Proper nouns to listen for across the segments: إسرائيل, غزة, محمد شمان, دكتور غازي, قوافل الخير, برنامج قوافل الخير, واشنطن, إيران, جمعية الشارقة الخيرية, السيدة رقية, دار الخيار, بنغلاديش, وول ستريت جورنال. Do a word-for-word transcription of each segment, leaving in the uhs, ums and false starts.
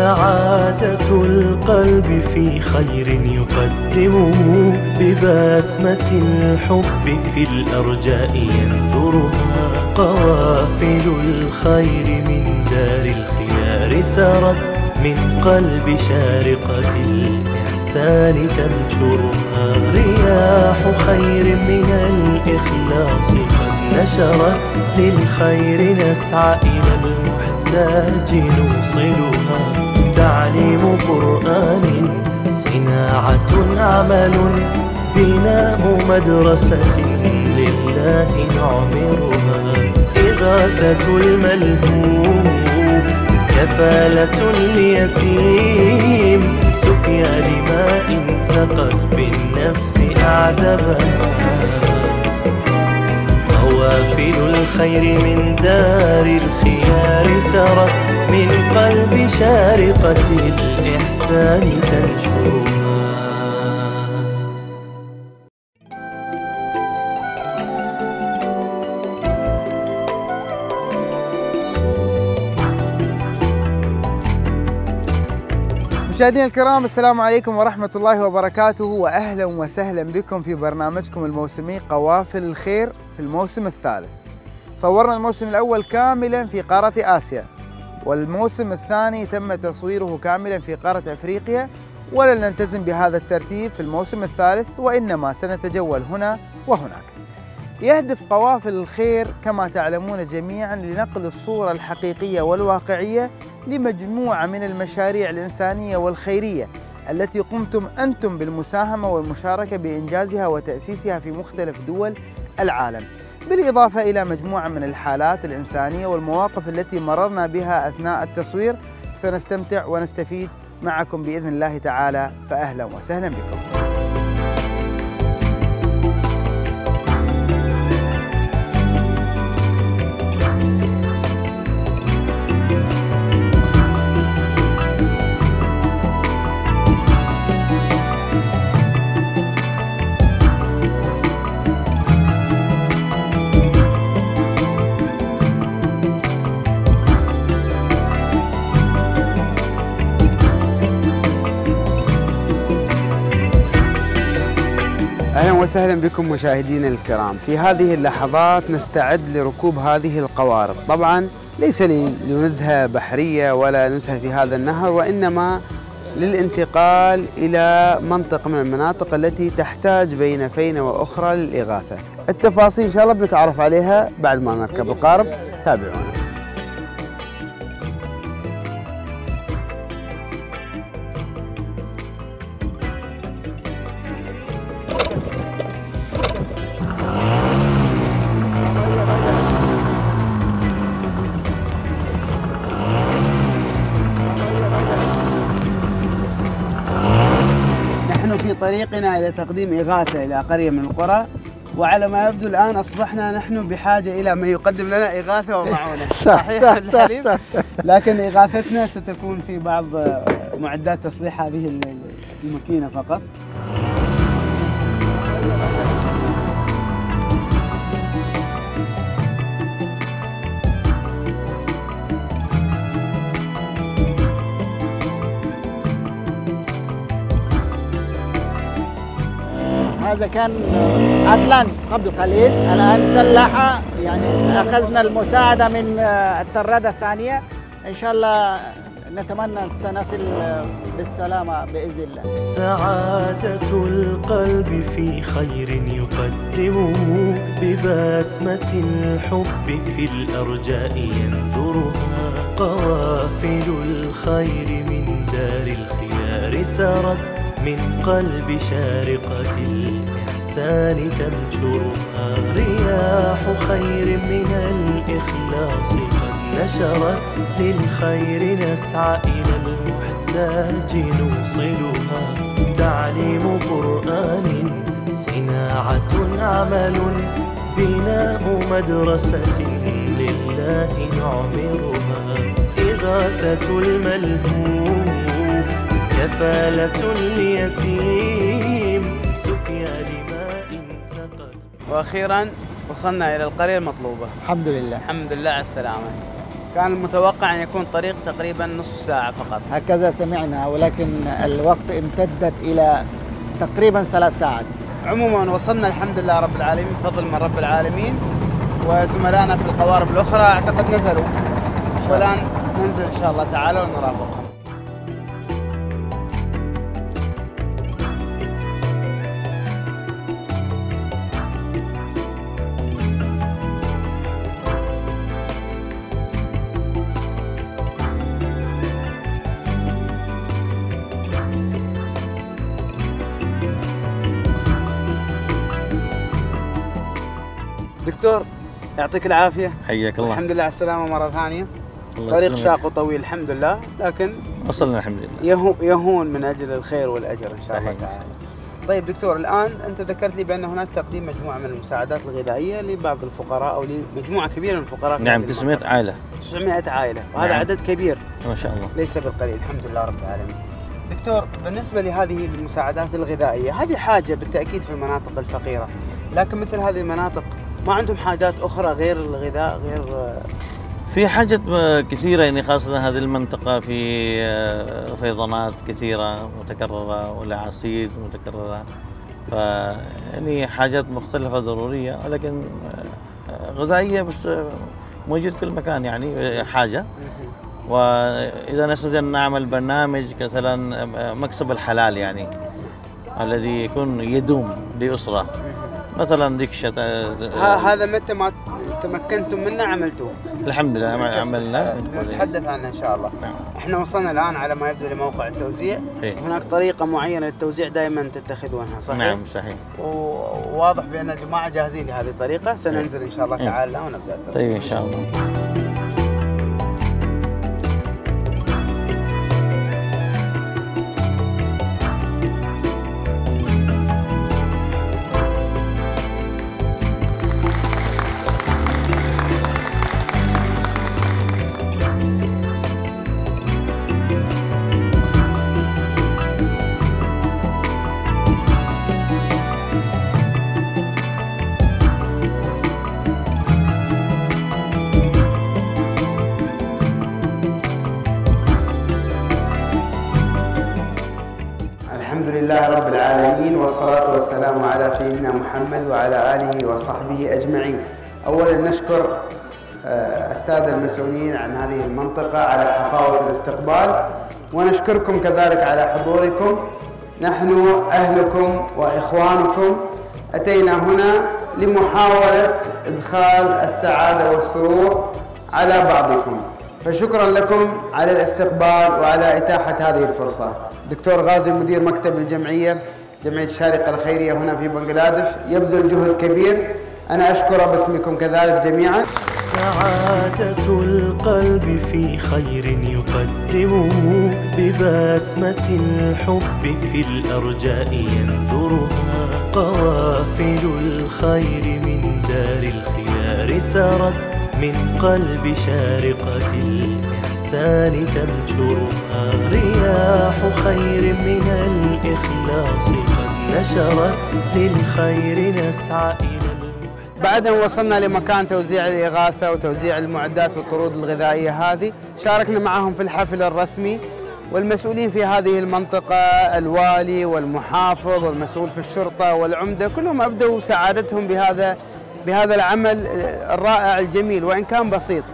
سعادة القلب في خير يقدمه، ببسمة الحب في الأرجاء ينثرها. قوافل الخير من دار الخيار سارت، من قلب شارقة الإحسان تنشرها. رياح خير من الإخلاص قد نشرت، للخير نسعى إلى المحتاج نوصلها. تعليم قرآن صناعة عمل، بناء مدرسة لله نعمرها. إغاثة الملهوف، كفالة اليتيم، سقيا لماء سقت بالنفس أعذبها. قوافل الخير من دار الخيار سرت، من قلب شارقة الإحسان تنشرها. مشاهدينا الكرام، السلام عليكم ورحمة الله وبركاته، وأهلا وسهلا بكم في برنامجكم الموسمي قوافل الخير في الموسم الثالث. صورنا الموسم الأول كاملا في قارة آسيا، والموسم الثاني تم تصويره كاملا في قارة أفريقيا، ولن نلتزم بهذا الترتيب في الموسم الثالث، وإنما سنتجول هنا وهناك. يهدف قوافل الخير كما تعلمون جميعا لنقل الصورة الحقيقية والواقعية لمجموعة من المشاريع الإنسانية والخيرية التي قمتم أنتم بالمساهمة والمشاركة بإنجازها وتأسيسها في مختلف دول العالم، بالإضافة إلى مجموعة من الحالات الإنسانية والمواقف التي مررنا بها أثناء التصوير. سنستمتع ونستفيد معكم بإذن الله تعالى، فأهلا وسهلا بكم. وسهلا بكم مشاهدينا الكرام. في هذه اللحظات نستعد لركوب هذه القوارب، طبعا ليس لنزهة بحرية ولا نزهة في هذا النهر، وإنما للانتقال إلى منطقة من المناطق التي تحتاج بين فينة وأخرى للإغاثة. التفاصيل إن شاء الله بنتعرف عليها بعد ما نركب القارب، تابعونا. طريقنا إلى تقديم إغاثة إلى قرية من القرى، وعلى ما يبدو الآن أصبحنا نحن بحاجة إلى من يقدم لنا إغاثة ومعونة. صحيح صح صح صح صح. لكن إغاثتنا ستكون في بعض معدات تصليح هذه الماكينة فقط. هذا كان عطلان قبل قليل، الآن سلاحة، يعني أخذنا المساعدة من الترادة الثانية. إن شاء الله نتمنى سنصل بالسلامة بإذن الله. سعادة القلب في خير يقدمه، ببسمة الحب في الأرجاء ينثرها. قوافل الخير من دار الخيار سارت، من قلب شارقة الإحسان تنشرها. رياح خير من الإخلاص قد نشرت، للخير نسعى إلى المحتاج نوصلها. تعليم قرآن صناعة عمل، بناء مدرسة لله نعمرها. إغاثة الملهوف، كفالة اليتيم، سقيا لماء سقت. واخيرا وصلنا الى القريه المطلوبه، الحمد لله الحمد لله على السلامه. كان المتوقع أن يكون طريق تقريبا نصف ساعة فقط، هكذا سمعنا، ولكن الوقت امتدت إلى تقريبا ثلاث ساعات. عموما وصلنا الحمد لله رب العالمين بفضل من رب العالمين، وزملائنا في القوارب الأخرى أعتقد نزلوا، والآن ننزل إن شاء الله تعالى ونرافقهم. دكتور يعطيك العافية، حياك الله، الحمد لله على السلامة مرة ثانية. طريق شاق وطويل الحمد لله، لكن وصلنا الحمد لله، يهون من أجل الخير والأجر إن شاء الله تعالى. طيب دكتور، الآن أنت ذكرت لي بأن هناك تقديم مجموعة من المساعدات الغذائية لبعض الفقراء أو لمجموعة كبيرة من الفقراء. نعم، تسعمائة عائلة. تسعمائة عائلة، وهذا نعم. عدد كبير ما شاء الله، ليس بالقليل، الحمد لله رب العالمين. دكتور، بالنسبة لهذه المساعدات الغذائية، هذه حاجة بالتأكيد في المناطق الفقيرة، لكن مثل هذه المناطق ما عندهم حاجات أخرى غير الغذاء؟ غير في حاجات كثيرة، يعني خاصة هذه المنطقة في فيضانات كثيرة متكررة والأعاصير متكررة، ف يعني حاجات مختلفة ضرورية، ولكن غذائية بس موجود كل مكان، يعني حاجة. وإذا نستطيع نعمل برنامج مثلا مكسب الحلال، يعني الذي يكون يدوم لأسرة، مثلا ركشة. هذا متى ما تمكنتم منه عملتوه؟ الحمد لله عملنا، نتحدث عنه ان شاء الله. نعم. احنا وصلنا الان على ما يبدو لموقع التوزيع. إيه؟ هناك طريقه معينه للتوزيع دائما تتخذونها صحيح؟ نعم صحيح، وواضح بان الجماعه جاهزين لهذه الطريقه، سننزل ان شاء الله تعالى. إيه؟ ونبدا التصوير. طيب ان شاء الله. والصلاة والسلام على سيدنا محمد وعلى آله وصحبه أجمعين. أولا نشكر السادة المسؤولين عن هذه المنطقة على حفاوة الاستقبال، ونشكركم كذلك على حضوركم. نحن أهلكم وإخوانكم، أتينا هنا لمحاولة إدخال السعادة والسرور على بعضكم، فشكرا لكم على الاستقبال وعلى إتاحة هذه الفرصة. دكتور غازي مدير مكتب الجمعية، جمعية الشارقة الخيرية هنا في بنغلاديش، يبذل جهد كبير، أنا أشكره باسمكم كذلك جميعا. سعادة القلب في خير يقدمه، ببسمة الحب في الأرجاء ينثرها، قوافل الخير من دار الخيار سارت، من قلب شارقة الإحسان تنشرها، رياح خير من الإخلاص قد نشرت، للخير نسعى إلى المحب. بعد أن وصلنا لمكان توزيع الإغاثة وتوزيع المعدات والطرود الغذائية هذه، شاركنا معهم في الحفل الرسمي، والمسؤولين في هذه المنطقة الوالي والمحافظ والمسؤول في الشرطة والعمدة كلهم أبدوا سعادتهم بهذا بهذا العمل الرائع الجميل وإن كان بسيط.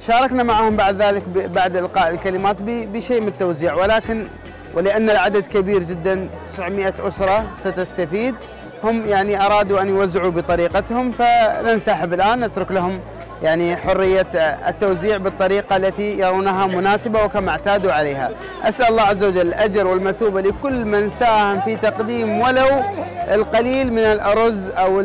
شاركنا معهم بعد ذلك بعد إلقاء الكلمات بشيء من التوزيع، ولكن ولأن العدد كبير جدا، تسعمائة أسرة ستستفيد، هم يعني أرادوا أن يوزعوا بطريقتهم، فننسحب الآن، نترك لهم يعني حرية التوزيع بالطريقة التي يرونها مناسبة وكما اعتادوا عليها. أسأل الله عز وجل الأجر والمثوبة لكل من ساهم في تقديم ولو القليل من الأرز أو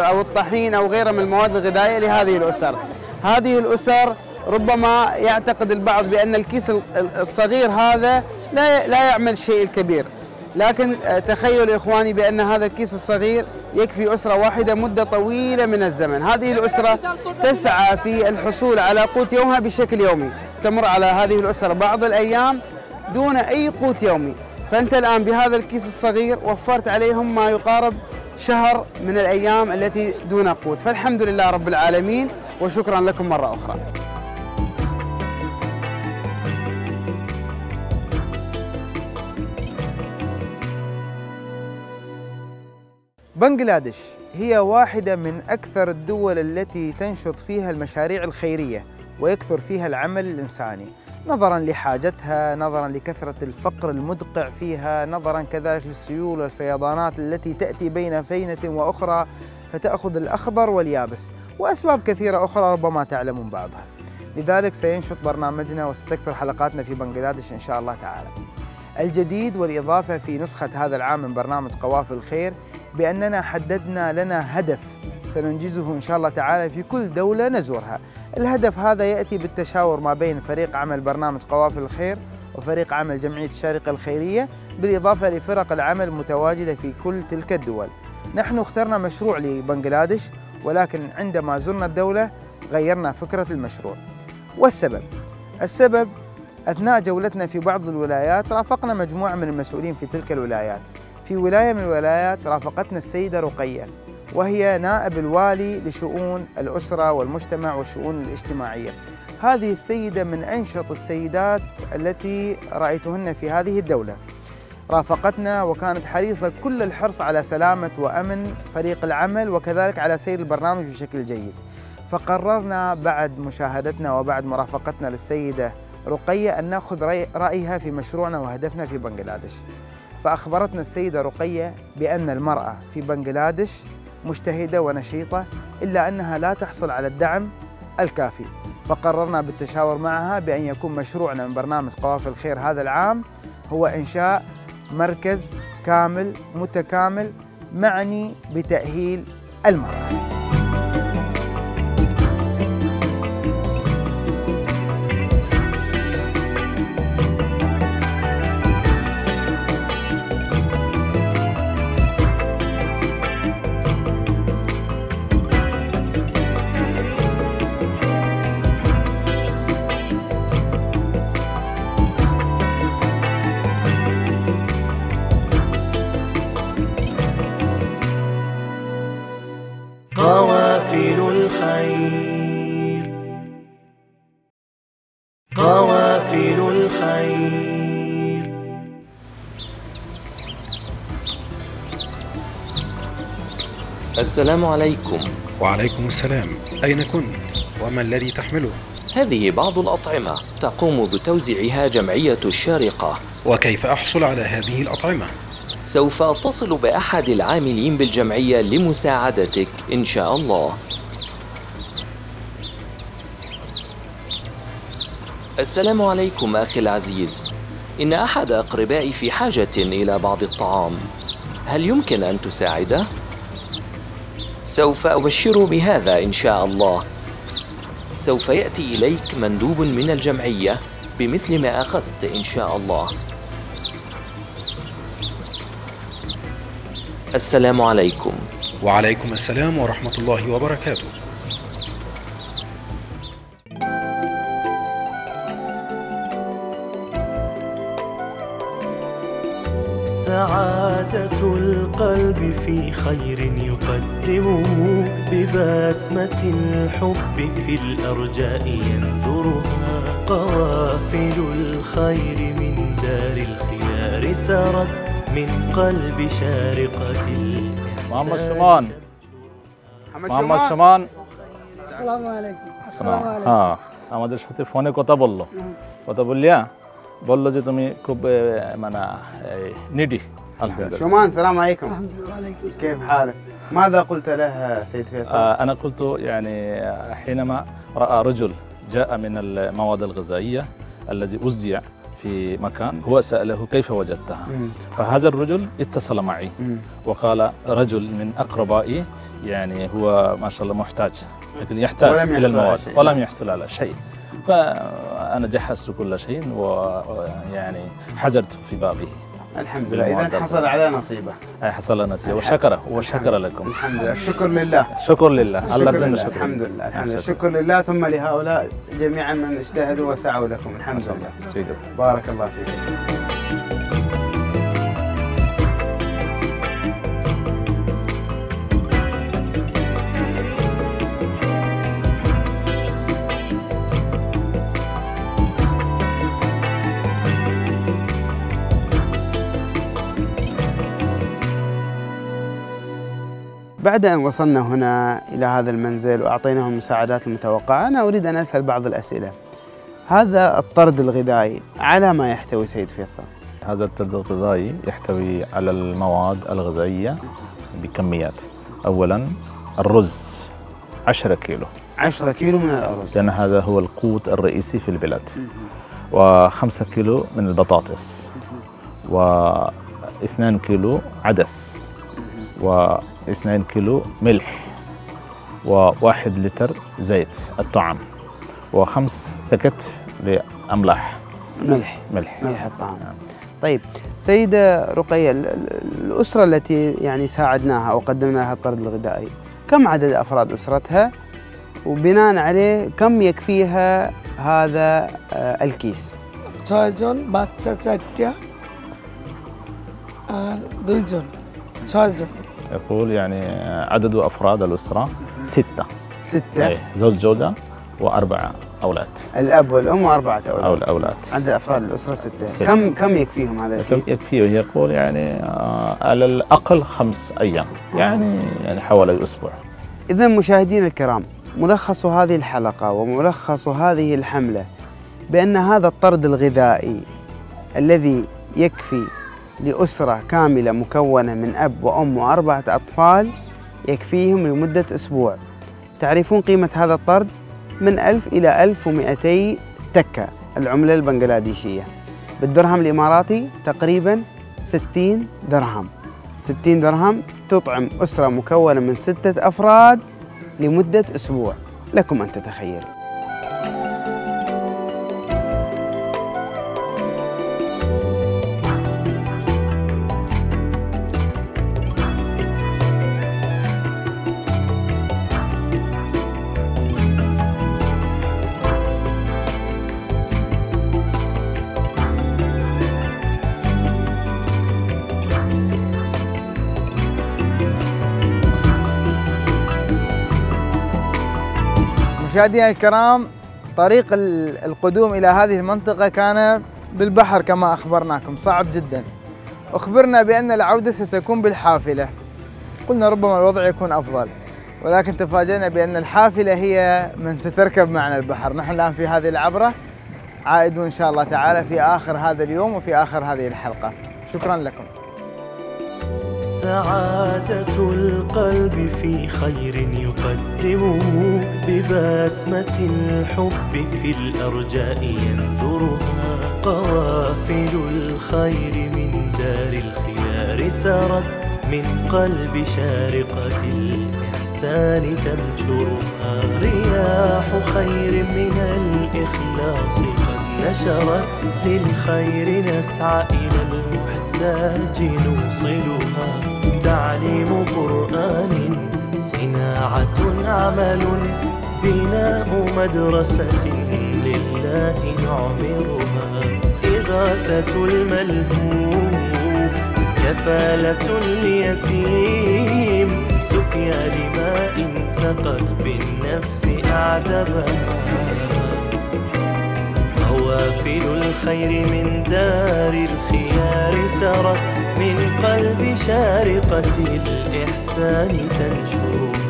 أو الطحين أو غيره من المواد الغذائية لهذه الأسر. هذه الأسر ربما يعتقد البعض بأن الكيس الصغير هذا لا لا يعمل شيء الكبير، لكن تخيلوا إخواني بأن هذا الكيس الصغير يكفي أسرة واحدة مدة طويلة من الزمن. هذه الأسرة تسعى في الحصول على قوت يومها بشكل يومي، تمر على هذه الأسرة بعض الأيام دون أي قوت يومي، فأنت الآن بهذا الكيس الصغير وفرت عليهم ما يقارب شهر من الأيام التي دون قوت، فالحمد لله رب العالمين وشكرا لكم مرة أخرى. بنغلاديش هي واحدة من أكثر الدول التي تنشط فيها المشاريع الخيرية ويكثر فيها العمل الإنساني، نظراً لحاجتها، نظراً لكثرة الفقر المدقع فيها، نظراً كذلك للسيول والفيضانات التي تأتي بين فينة وأخرى فتأخذ الأخضر واليابس، وأسباب كثيرة أخرى ربما تعلمون بعضها. لذلك سينشط برنامجنا وستكثر حلقاتنا في بنغلاديش إن شاء الله تعالى. الجديد والإضافة في نسخة هذا العام من برنامج قوافل الخير بأننا حددنا لنا هدف سننجزه إن شاء الله تعالى في كل دولة نزورها. الهدف هذا يأتي بالتشاور ما بين فريق عمل برنامج قوافل الخير وفريق عمل جمعية الشارقة الخيرية، بالإضافة لفرق العمل المتواجدة في كل تلك الدول. نحن اخترنا مشروع لبنغلاديش، ولكن عندما زرنا الدولة غيرنا فكرة المشروع. والسبب؟ السبب أثناء جولتنا في بعض الولايات رافقنا مجموعة من المسؤولين في تلك الولايات. في ولاية من الولايات رافقتنا السيدة رقية، وهي نائب الوالي لشؤون الأسرة والمجتمع والشؤون الاجتماعية. هذه السيدة من أنشط السيدات التي رأيتهن في هذه الدولة، رافقتنا وكانت حريصة كل الحرص على سلامة وأمن فريق العمل وكذلك على سير البرنامج بشكل جيد. فقررنا بعد مشاهدتنا وبعد مرافقتنا للسيدة رقية أن نأخذ رأيها في مشروعنا وهدفنا في بنغلاديش. فأخبرتنا السيدة رقية بأن المرأة في بنغلاديش مجتهدة ونشيطة، إلا أنها لا تحصل على الدعم الكافي. فقررنا بالتشاور معها بأن يكون مشروعنا من برنامج قوافل الخير هذا العام هو إنشاء مركز كامل متكامل معني بتأهيل المرأة. قوافل الخير، قوافل الخير. السلام عليكم. وعليكم السلام. أين كنت؟ وما الذي تحمله؟ هذه بعض الأطعمة تقوم بتوزيعها جمعية الشارقة. وكيف أحصل على هذه الأطعمة؟ سوف أتصل بأحد العاملين بالجمعية لمساعدتك إن شاء الله. السلام عليكم أخي العزيز. إن أحد أقربائي في حاجة إلى بعض الطعام، هل يمكن أن تساعده؟ سوف أبشره بهذا إن شاء الله. سوف يأتي إليك مندوب من الجمعية بمثل ما أخذت إن شاء الله. السلام عليكم. وعليكم السلام ورحمة الله وبركاته. سعادة القلب في خير يقدمه، ببسمة الحب في الأرجاء ينثرها. قوافل الخير من دار الخيار سارت من قلب شارقة. محمد شمان، محمد شمان، السلام عليكم. السلام عليكم. হ্যাঁ আমাদের সাথে ফোনে কথা বললো কথা বললিয়া বললো যে তুমি খুব মানে নিডি. الحمد شمان، السلام عليكم. كيف حالك؟ ماذا قلت لها سيد فيصل؟ انا قلت يعني حينما راى رجل جاء من المواد الغذائية الذي وزع في مكان، هو سأله كيف وجدتها؟ مم. فهذا الرجل اتصل معي مم. وقال رجل من أقربائي يعني هو ما شاء الله محتاج، لكن يحتاج إلى المواد ولم يحصل على شيء. فأنا جهزت كل شيء ويعني حجرت في بابه. الحمد لله. إذا حصل على نصيبه. أي حصل نصيبه وشكره وشكر لكم. الحمد لله. الشكر لله. شكر لله. الله يجزينا شكر. الحمد لله. الحمد لله. شكر لله ثم لهؤلاء جميعا من اجتهدوا وسعوا لكم. الحمد لله. بارك الله فيك. بعد أن وصلنا هنا إلى هذا المنزل وأعطيناهم المساعدات المتوقعة، أنا أريد أن أسأل بعض الأسئلة. هذا الطرد الغذائي على ما يحتوي سيد فيصل؟ هذا الطرد الغذائي يحتوي على المواد الغذائية بكميات. أولاً الرز عشرة كيلو، عشرة كيلو من الأرز لأن هذا هو القوت الرئيسي في البلاد، وخمسة كيلو من البطاطس، واثنين كيلو عدس، واثنين كيلو ملح، وواحد لتر زيت الطعام، وخمس باكت لأملاح ملح ملح ملح الطعام. طيب سيدة رقية، الأسرة التي يعني ساعدناها أو قدمنا لها الطرد الغذائي، كم عدد أفراد أسرتها؟ وبناء عليه كم يكفيها هذا الكيس؟ ছয়জন বাচ্চা চারটা আর দুইজন ছয়জন. يقول يعني عدد أفراد الأسرة ستة ستة أي زوج زوجة وأربعة أولاد، الأب والأم وأربعة أولاد أو الأولاد عدد أفراد الأسرة ستة. ستة. كم كم يكفيهم هذا الكيس؟ كم يكفيهم؟ يقول يعني على الأقل خمس أيام، يعني يعني حوالي أسبوع. إذا مشاهدينا الكرام، ملخص هذه الحلقة وملخص هذه الحملة بأن هذا الطرد الغذائي الذي يكفي لأسرة كاملة مكونة من أب وأم وأربعة أطفال يكفيهم لمدة أسبوع. تعرفون قيمة هذا الطرد من ألف إلى ألف ومئتي تكة، العملة البنغلاديشية، بالدرهم الإماراتي تقريبا ستين درهم. ستين درهم تطعم أسرة مكونة من ستة أفراد لمدة أسبوع، لكم أن تتخيلوا. مشاهدينا الكرام، طريق القدوم إلى هذه المنطقة كان بالبحر كما أخبرناكم، صعب جدا. أخبرنا بأن العودة ستكون بالحافلة، قلنا ربما الوضع يكون أفضل، ولكن تفاجأنا بأن الحافلة هي من ستركب معنا البحر. نحن الآن في هذه العبرة، عائدون إن شاء الله تعالى في آخر هذا اليوم وفي آخر هذه الحلقة. شكرا لكم. سعادة القلب في خير يقدمه، ببسمة الحب في الأرجاء ينثرها. قوافل الخير من دار الخيار سارت، من قلب شارقة الإحسان تنشرها. رياح خير من الإخلاص قد نشرت، للخير نسعى إلى المحب نحتاج نوصلها. تعليم قرآن، صناعة، عمل، بناء مدرسة لله نعمرها. إغاثة الملهوف، كفالة اليتيم، سقيا لماء سقت بالنفس أعذبها. قوافل الخير من دار الخيار سرت، من قلب شارقة الإحسان تنشرها.